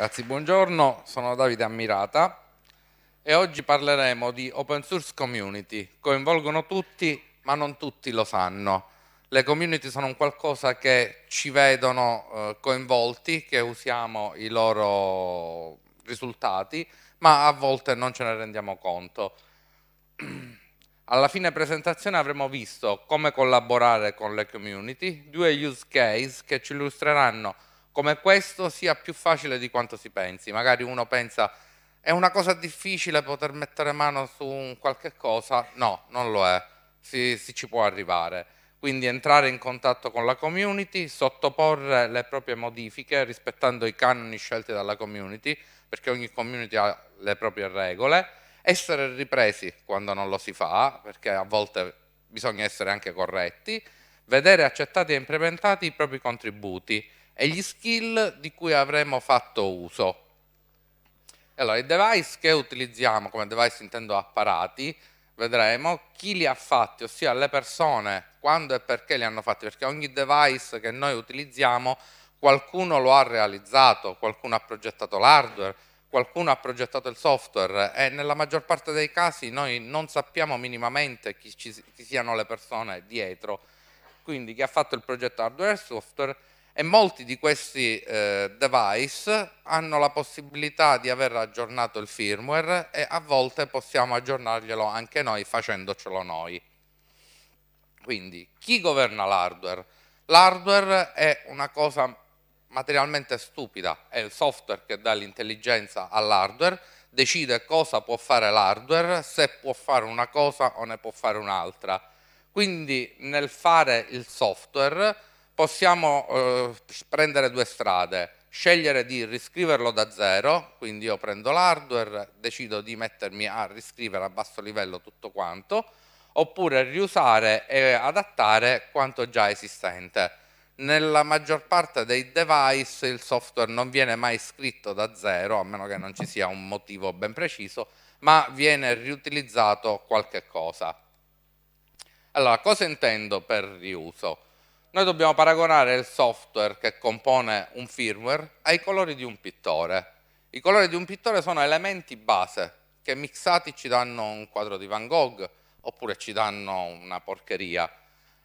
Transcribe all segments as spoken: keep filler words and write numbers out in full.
Ragazzi, buongiorno, sono Davide Ammirata e oggi parleremo di open source community. Coinvolgono tutti, ma non tutti lo sanno. Le community sono un qualcosa che ci vedono eh, coinvolti, che usiamo i loro risultati, ma a volte non ce ne rendiamo conto. Alla fine presentazione avremo visto come collaborare con le community, due use case che ci illustreranno come questo sia più facile di quanto si pensi. Magari uno pensa, è una cosa difficile poter mettere mano su un qualche cosa? No, non lo è, si, si ci può arrivare. Quindi entrare in contatto con la community, sottoporre le proprie modifiche rispettando i canoni scelti dalla community, perché ogni community ha le proprie regole, essere ripresi quando non lo si fa, perché a volte bisogna essere anche corretti, vedere accettati e implementati i propri contributi, e gli skill di cui avremo fatto uso. Allora, i device che utilizziamo, come device intendo apparati, vedremo chi li ha fatti, ossia le persone, quando e perché li hanno fatti, perché ogni device che noi utilizziamo qualcuno lo ha realizzato, qualcuno ha progettato l'hardware, qualcuno ha progettato il software e nella maggior parte dei casi noi non sappiamo minimamente chi, ci, chi siano le persone dietro, quindi chi ha fatto il progetto hardware e software. E molti di questi eh, device hanno la possibilità di aver aggiornato il firmware e a volte possiamo aggiornarglielo anche noi facendocelo noi. Quindi chi governa l'hardware? L'hardware è una cosa materialmente stupida, è il software che dà l'intelligenza all'hardware, decide cosa può fare l'hardware, se può fare una cosa o ne può fare un'altra. Quindi nel fare il software possiamo eh, prendere due strade, scegliere di riscriverlo da zero, quindi io prendo l'hardware, decido di mettermi a riscrivere a basso livello tutto quanto, oppure riusare e adattare quanto già esistente. Nella maggior parte dei device il software non viene mai scritto da zero, a meno che non ci sia un motivo ben preciso, ma viene riutilizzato qualche cosa. Allora, cosa intendo per riuso? Noi dobbiamo paragonare il software che compone un firmware ai colori di un pittore. I colori di un pittore sono elementi base che mixati ci danno un quadro di Van Gogh oppure ci danno una porcheria.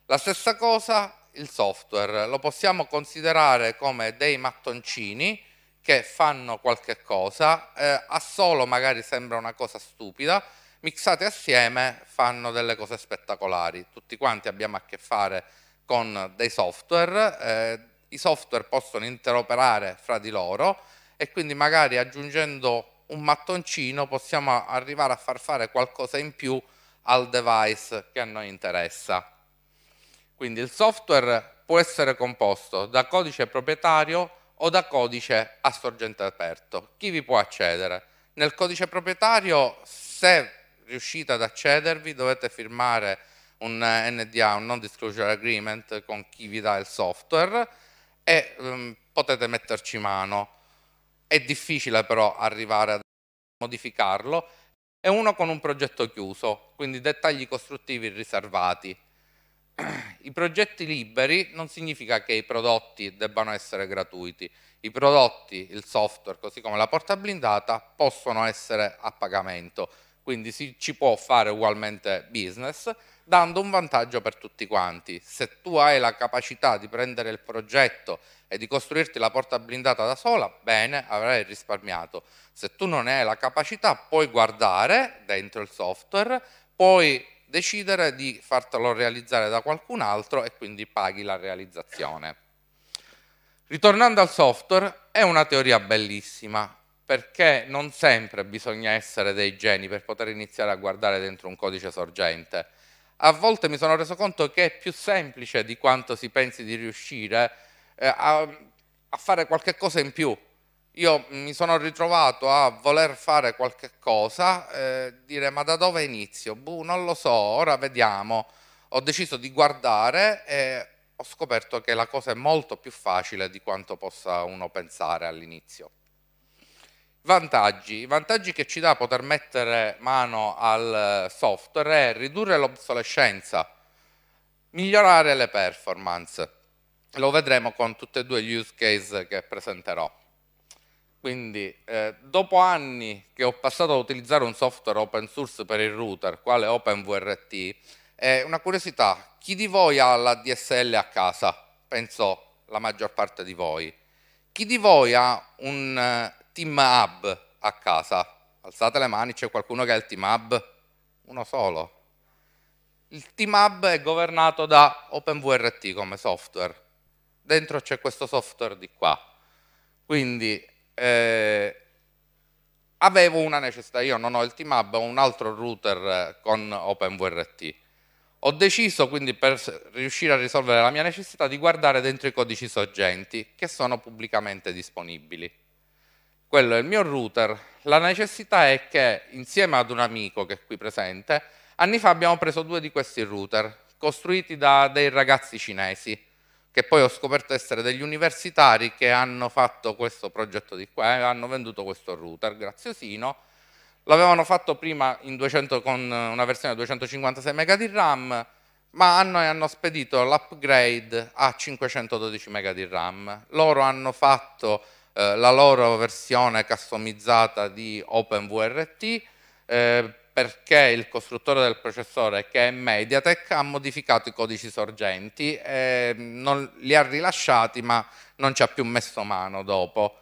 La stessa cosa il software, lo possiamo considerare come dei mattoncini che fanno qualche cosa, eh, a solo magari sembra una cosa stupida, mixati assieme fanno delle cose spettacolari. Tutti quanti abbiamo a che fare con dei software, eh, i software possono interoperare fra di loro e quindi magari aggiungendo un mattoncino possiamo arrivare a far fare qualcosa in più al device che a noi interessa. Quindi il software può essere composto da codice proprietario o da codice a sorgente aperto. Chi vi può accedere? Nel codice proprietario, se riuscite ad accedervi, dovete firmare un N D A, un non disclosure agreement, con chi vi dà il software e um, potete metterci mano. È difficile però arrivare a modificarlo, è uno con un progetto chiuso, quindi dettagli costruttivi riservati. I progetti liberi non significa che i prodotti debbano essere gratuiti, i prodotti, il software, così come la porta blindata, possono essere a pagamento, quindi si, ci può fare ugualmente business, dando un vantaggio per tutti quanti. Se tu hai la capacità di prendere il progetto e di costruirti la porta blindata da sola, bene, avrai risparmiato. Se tu non ne hai la capacità, puoi guardare dentro il software, puoi decidere di fartelo realizzare da qualcun altro e quindi paghi la realizzazione. Ritornando al software, è una teoria bellissima, perché non sempre bisogna essere dei geni per poter iniziare a guardare dentro un codice sorgente. A volte mi sono reso conto che è più semplice di quanto si pensi di riuscire eh, a, a fare qualche cosa in più. Io mi sono ritrovato a voler fare qualche cosa, eh, dire ma da dove inizio? Buh, non lo so, ora vediamo. Ho deciso di guardare e ho scoperto che la cosa è molto più facile di quanto possa uno pensare all'inizio. Vantaggi. I vantaggi che ci dà poter mettere mano al software è ridurre l'obsolescenza, migliorare le performance. Lo vedremo con tutti e due gli use case che presenterò. Quindi eh, dopo anni che ho passato a utilizzare un software open source per il router, quale OpenWRT, è una curiosità, chi di voi ha la D S L a casa? Penso la maggior parte di voi. Chi di voi ha un uh, Team Hub a casa? Alzate le mani, c'è qualcuno che ha il Team Hub? Uno solo. Il Team Hub è governato da OpenWRT come software. Dentro c'è questo software di qua. Quindi eh, avevo una necessità, io non ho il Team Hub, ho un altro router con OpenWRT. Ho deciso quindi, per riuscire a risolvere la mia necessità, di guardare dentro i codici sorgenti che sono pubblicamente disponibili. Quello è il mio router. La necessità è che, insieme ad un amico che è qui presente, anni fa abbiamo preso due di questi router, costruiti da dei ragazzi cinesi, che poi ho scoperto essere degli universitari che hanno fatto questo progetto di qua, e hanno venduto questo router, graziosino. L'avevano fatto prima in duecento, con una versione duecentocinquantasei megabyte di RAM, ma hanno, hanno spedito l'upgrade a cinquecentododici megabyte di RAM. Loro hanno fatto eh, la loro versione customizzata di OpenWRT, eh, perché il costruttore del processore, che è Mediatek, ha modificato i codici sorgenti, eh, non li ha rilasciati, ma non ci ha più messo mano dopo.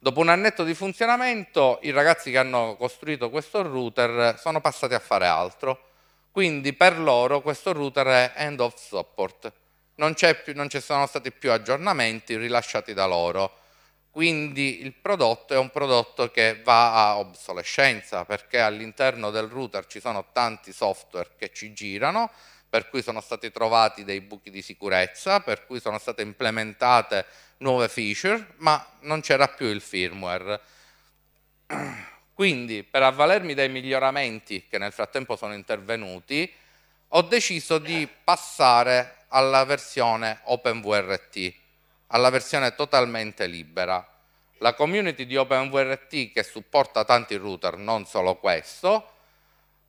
Dopo un annetto di funzionamento, i ragazzi che hanno costruito questo router sono passati a fare altro. Quindi per loro questo router è end of support. Non ci sono stati più aggiornamenti rilasciati da loro. Quindi il prodotto è un prodotto che va a obsolescenza, perché all'interno del router ci sono tanti software che ci girano, per cui sono stati trovati dei buchi di sicurezza, per cui sono state implementate nuove feature, ma non c'era più il firmware. Quindi, per avvalermi dei miglioramenti che nel frattempo sono intervenuti, ho deciso di passare alla versione OpenWRT, alla versione totalmente libera. La community di OpenWRT, che supporta tanti router, non solo questo,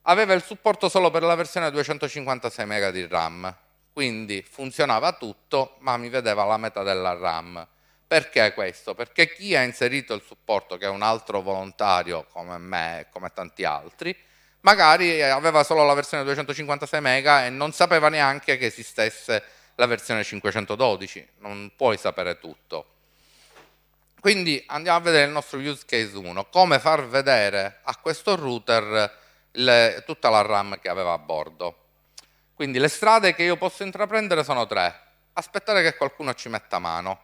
aveva il supporto solo per la versione duecentocinquantasei megabyte di RAM. Quindi funzionava tutto, ma mi vedeva la metà della RAM. Perché questo? Perché chi ha inserito il supporto, che è un altro volontario come me e come tanti altri, magari aveva solo la versione duecentocinquantasei megabyte e non sapeva neanche che esistesse la versione cinquecentododici. Non puoi sapere tutto. Quindi andiamo a vedere il nostro use case uno. Come far vedere a questo router le, tutta la RAM che aveva a bordo. Quindi le strade che io posso intraprendere sono tre. Aspettare che qualcuno ci metta mano.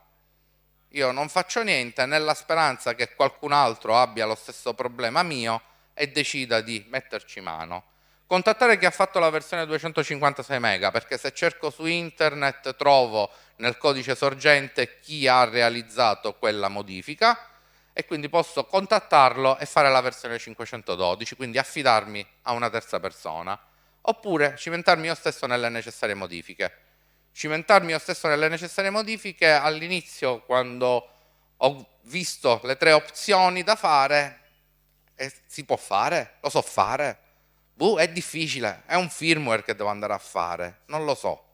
Io non faccio niente nella speranza che qualcun altro abbia lo stesso problema mio e decida di metterci mano. Contattare chi ha fatto la versione duecentocinquantasei megabyte, perché se cerco su internet trovo nel codice sorgente chi ha realizzato quella modifica, e quindi posso contattarlo e fare la versione cinquecentododici, quindi affidarmi a una terza persona. Oppure cimentarmi io stesso nelle necessarie modifiche. Cimentarmi io stesso nelle necessarie modifiche all'inizio, quando ho visto le tre opzioni da fare, e si può fare? Lo so fare? Buh, è difficile, è un firmware che devo andare a fare, non lo so.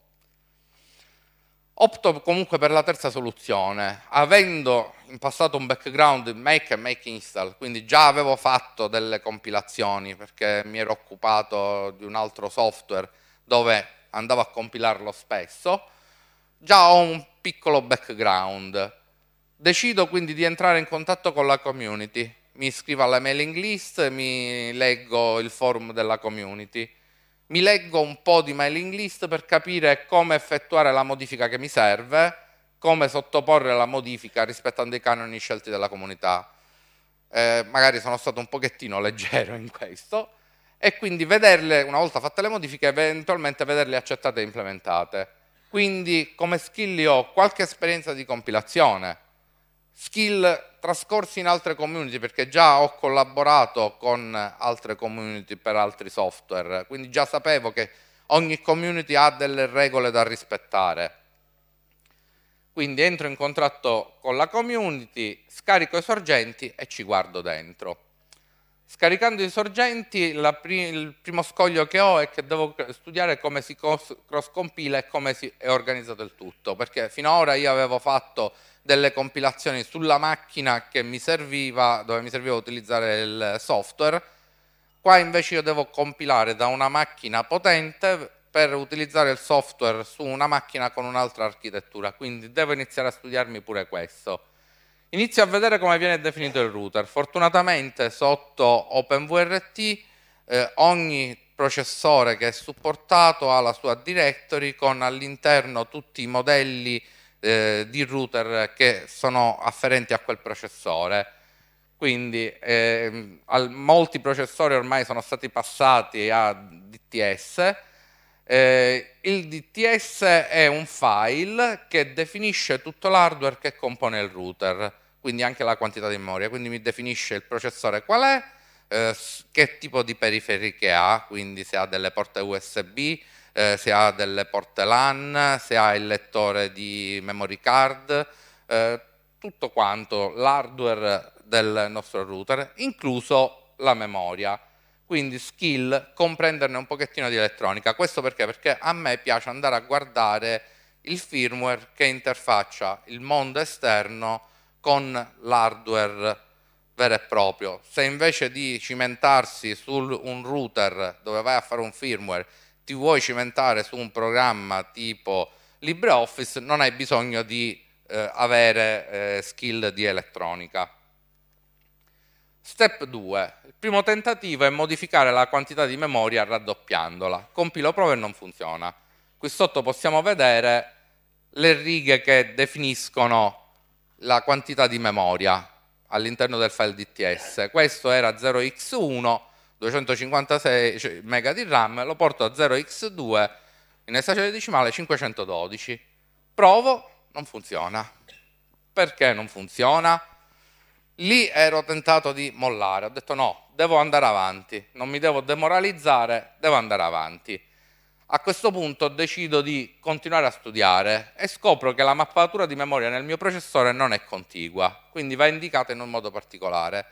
Opto comunque per la terza soluzione, avendo in passato un background in make e make install, quindi già avevo fatto delle compilazioni, perché mi ero occupato di un altro software dove andavo a compilarlo spesso, già ho un piccolo background. Decido quindi di entrare in contatto con la community, mi iscrivo alla mailing list, mi leggo il forum della community. Mi leggo un po' di mailing list per capire come effettuare la modifica che mi serve, come sottoporre la modifica rispettando i canoni scelti dalla comunità. Eh, magari sono stato un pochettino leggero in questo, e quindi vederle, una volta fatte le modifiche, eventualmente vederle accettate e implementate. Quindi come skill ho qualche esperienza di compilazione, skill trascorsi in altre community, perché già ho collaborato con altre community per altri software, quindi già sapevo che ogni community ha delle regole da rispettare. Quindi entro in contatto con la community, scarico i sorgenti e ci guardo dentro. Scaricando i sorgenti, la pri- il primo scoglio che ho è che devo studiare come si cross-compila e come si è organizzato il tutto, perché finora io avevo fatto delle compilazioni sulla macchina che mi serviva, dove mi serviva utilizzare il software, qua invece io devo compilare da una macchina potente per utilizzare il software su una macchina con un'altra architettura, quindi devo iniziare a studiarmi pure questo. Inizio a vedere come viene definito il router. Fortunatamente sotto OpenWRT eh, ogni processore che è supportato ha la sua directory con all'interno tutti i modelli eh, di router che sono afferenti a quel processore. Quindi eh, al, molti processori ormai sono stati passati a D T S. Eh, il D T S è un file che definisce tutto l'hardware che compone il router, quindi anche la quantità di memoria, quindi mi definisce il processore qual è, eh, che tipo di periferie che ha, quindi se ha delle porte U S B, eh, se ha delle porte LAN, se ha il lettore di memory card, eh, tutto quanto l'hardware del nostro router, incluso la memoria. Quindi skill, comprenderne un pochettino di elettronica. Questo perché? Perché a me piace andare a guardare il firmware che interfaccia il mondo esterno con l'hardware vero e proprio. Se invece di cimentarsi su un router dove vai a fare un firmware, ti vuoi cimentare su un programma tipo LibreOffice, non hai bisogno di eh, avere eh, skill di elettronica. Step due. Il primo tentativo è modificare la quantità di memoria raddoppiandola. Compilo prove e non funziona. Qui sotto possiamo vedere le righe che definiscono la quantità di memoria all'interno del file D T S. Questo era zero x uno, duecentocinquantasei mega di RAM, lo porto a zero x due, in esagero decimale cinquecentododici. Provo, non funziona. Perché non funziona? Lì ero tentato di mollare, ho detto no, devo andare avanti, non mi devo demoralizzare, devo andare avanti. A questo punto decido di continuare a studiare e scopro che la mappatura di memoria nel mio processore non è contigua, quindi va indicata in un modo particolare.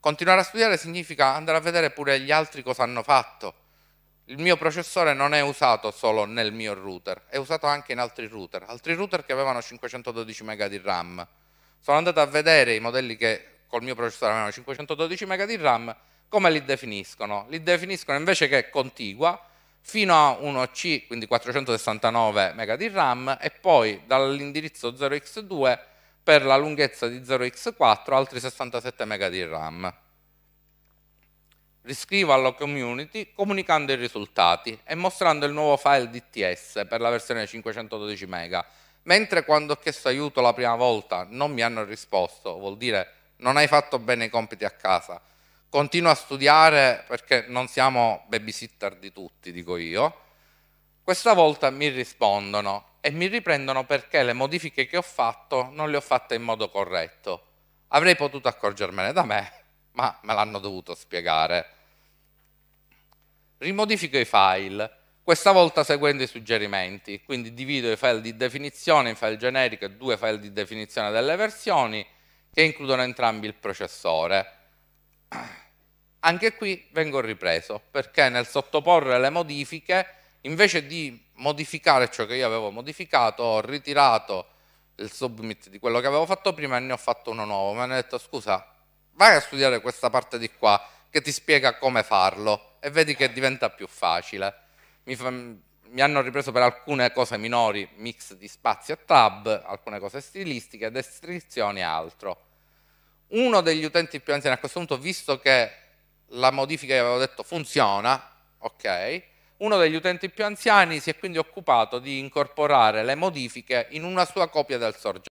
Continuare a studiare significa andare a vedere pure gli altri cosa hanno fatto. Il mio processore non è usato solo nel mio router, è usato anche in altri router, altri router che avevano cinquecentododici mega di RAM. Sono andato a vedere i modelli che col mio processore avevano cinquecentododici mega di RAM, come li definiscono? Li definiscono invece che contigua fino a uno C, quindi quattrocentosessantanove mega di RAM, e poi dall'indirizzo zero x due per la lunghezza di zero x quattro altri sessantasette mega di RAM. Riscrivo alla community comunicando i risultati e mostrando il nuovo file D T S per la versione cinquecentododici mega. Mentre quando ho chiesto aiuto la prima volta non mi hanno risposto, vuol dire non hai fatto bene i compiti a casa, continuo a studiare perché non siamo babysitter di tutti, dico io, questa volta mi rispondono e mi riprendono perché le modifiche che ho fatto non le ho fatte in modo corretto. Avrei potuto accorgermene da me, ma me l'hanno dovuto spiegare. Rimodifico i file. Questa volta seguendo i suggerimenti, quindi divido i file di definizione in file generico e due file di definizione delle versioni che includono entrambi il processore. Anche qui vengo ripreso, perché nel sottoporre le modifiche, invece di modificare ciò che io avevo modificato, ho ritirato il submit di quello che avevo fatto prima e ne ho fatto uno nuovo. Mi hanno detto, scusa, vai a studiare questa parte di qua che ti spiega come farlo e vedi che diventa più facile. Mi, fa, mi hanno ripreso per alcune cose minori, mix di spazi e tab, alcune cose stilistiche, descrizioni e altro. Uno degli utenti più anziani a questo punto, visto che la modifica che avevo detto funziona, ok, uno degli utenti più anziani si è quindi occupato di incorporare le modifiche in una sua copia del sorgente.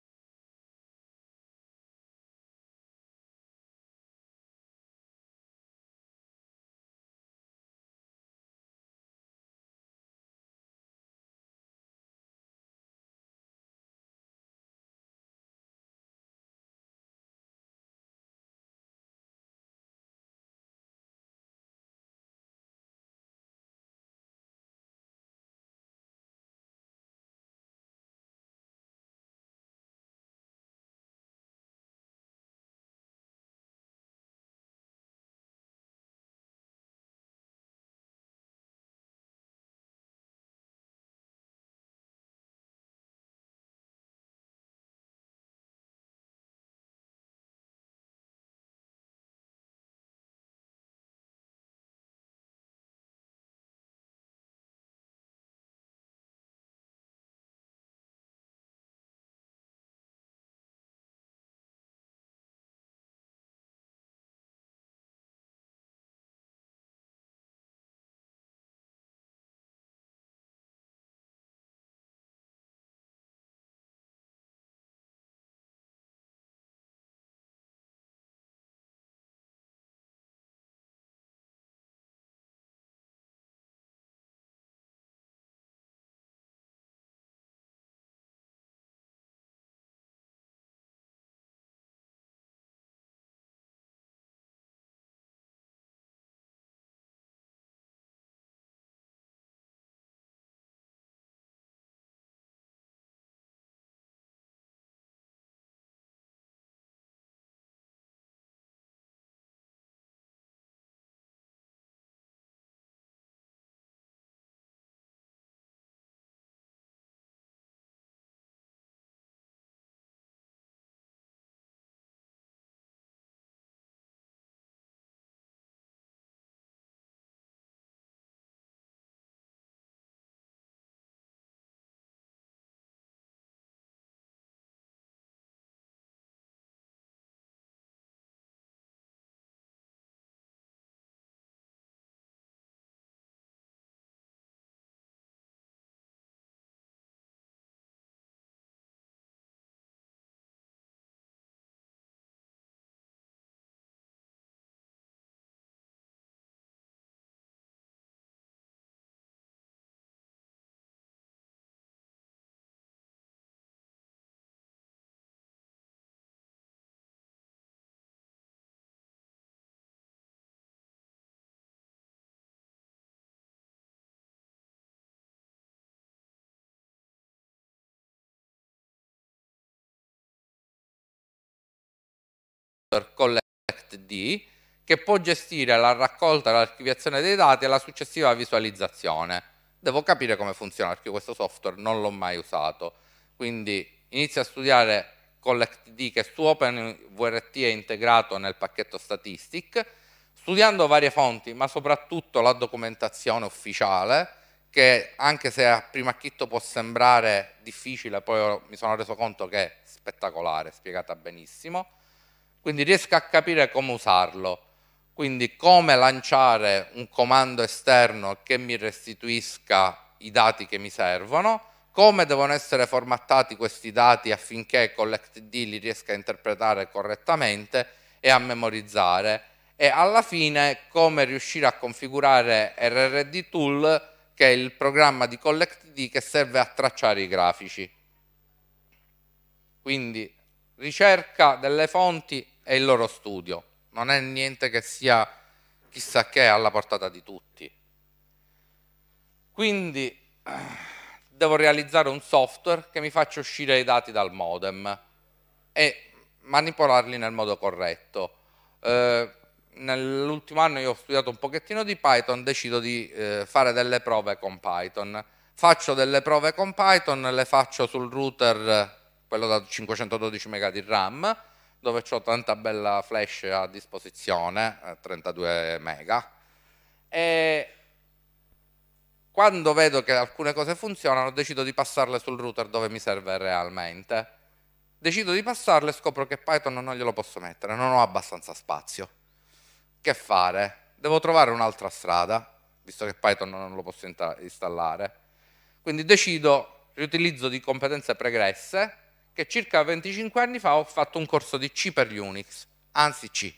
software CollectD che può gestire la raccolta e l'archiviazione dei dati e la successiva visualizzazione. Devo capire come funziona perché questo software non l'ho mai usato, quindi inizio a studiare CollectD, che su OpenWRT è integrato nel pacchetto Statistic, studiando varie fonti, ma soprattutto la documentazione ufficiale, che anche se a primo acchito può sembrare difficile, poi mi sono reso conto che è spettacolare, spiegata benissimo, quindi riesco a capire come usarlo, quindi come lanciare un comando esterno che mi restituisca i dati che mi servono, come devono essere formattati questi dati affinché CollectD li riesca a interpretare correttamente e a memorizzare, e alla fine come riuscire a configurare R R D Tool, che è il programma di CollectD che serve a tracciare i grafici. Quindi ricerca delle fonti e il loro studio, non è niente che sia chissà che alla portata di tutti. Quindi devo realizzare un software che mi faccia uscire i dati dal modem e manipolarli nel modo corretto. Eh, Nell'ultimo anno io ho studiato un pochettino di Python, decido di eh, fare delle prove con Python. Faccio delle prove con Python, le faccio sul router, quello da cinquecentododici mega di RAM, dove ho tanta bella flash a disposizione, eh, trentadue mega, e quando vedo che alcune cose funzionano decido di passarle sul router dove mi serve realmente. Decido di passarle e scopro che Python non glielo posso mettere, non ho abbastanza spazio. Che fare? Devo trovare un'altra strada, visto che Python non lo posso installare. Quindi decido, riutilizzo di competenze pregresse, che circa venticinque anni fa ho fatto un corso di C per Unix, anzi C,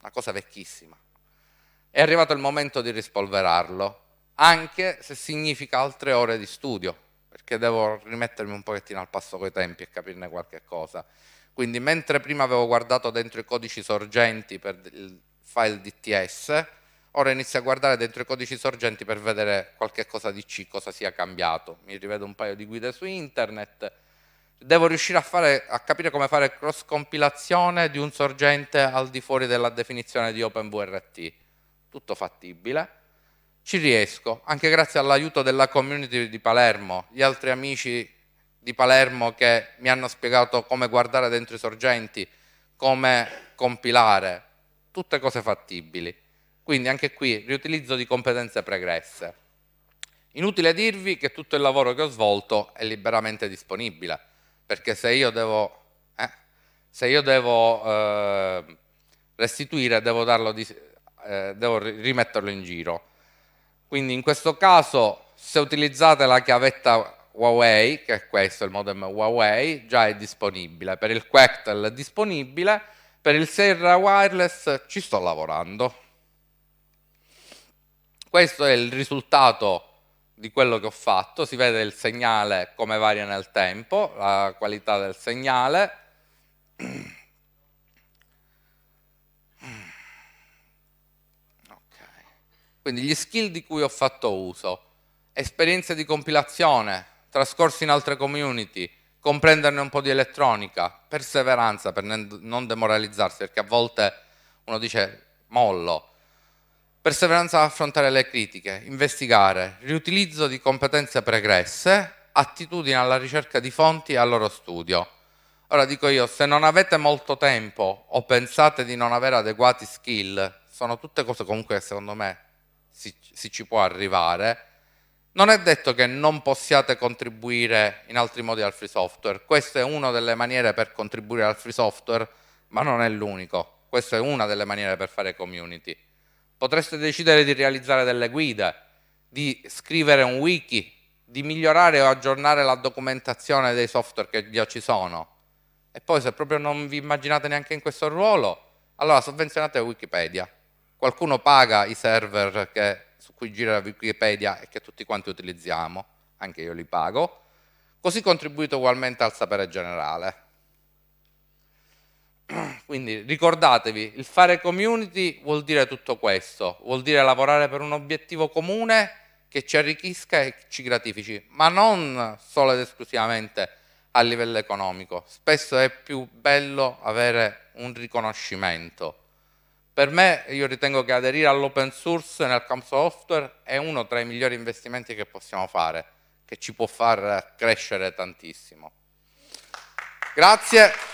una cosa vecchissima. È arrivato il momento di rispolverarlo, anche se significa altre ore di studio, perché devo rimettermi un pochettino al passo coi tempi e capirne qualche cosa. Quindi mentre prima avevo guardato dentro i codici sorgenti per il file D T S, ora inizio a guardare dentro i codici sorgenti per vedere qualche cosa di C, cosa sia cambiato. Mi rivedo un paio di guide su internet, devo riuscire a, fare, a capire come fare cross compilazione di un sorgente al di fuori della definizione di OpenWRT. Tutto fattibile. Ci riesco, anche grazie all'aiuto della community di Palermo, gli altri amici di Palermo che mi hanno spiegato come guardare dentro i sorgenti, come compilare, tutte cose fattibili. Quindi anche qui riutilizzo di competenze pregresse. Inutile dirvi che tutto il lavoro che ho svolto è liberamente disponibile, perché se io devo, eh, se io devo eh, restituire, devo, darlo di, eh, devo rimetterlo in giro. Quindi in questo caso, se utilizzate la chiavetta Huawei, che è questo, il modem Huawei, già è disponibile. Per il Quectel è disponibile, per il Sierra Wireless ci sto lavorando. Questo è il risultato di quello che ho fatto, si vede il segnale come varia nel tempo, la qualità del segnale. Quindi gli skill di cui ho fatto uso, esperienze di compilazione, trascorsi in altre community, comprenderne un po' di elettronica, perseveranza per non demoralizzarsi, perché a volte uno dice mollo, perseveranza ad affrontare le critiche, investigare, riutilizzo di competenze pregresse, attitudine alla ricerca di fonti e al loro studio. Ora dico io, se non avete molto tempo o pensate di non avere adeguati skill, sono tutte cose comunque che secondo me Si, si ci può arrivare, non è detto che non possiate contribuire in altri modi al free software. Questa è una delle maniere per contribuire al free software, ma non è l'unico. Questa è una delle maniere per fare community. Potreste decidere di realizzare delle guide, di scrivere un wiki, di migliorare o aggiornare la documentazione dei software che già ci sono. E poi se proprio non vi immaginate neanche in questo ruolo, allora sovvenzionate Wikipedia. Qualcuno paga i server che, su cui gira Wikipedia e che tutti quanti utilizziamo, anche io li pago, così contribuite ugualmente al sapere generale. Quindi ricordatevi, il fare community vuol dire tutto questo, vuol dire lavorare per un obiettivo comune che ci arricchisca e ci gratifichi, ma non solo ed esclusivamente a livello economico. Spesso è più bello avere un riconoscimento. Per me, io ritengo che aderire all'open source nel campo software è uno tra i migliori investimenti che possiamo fare, che ci può far crescere tantissimo. Grazie.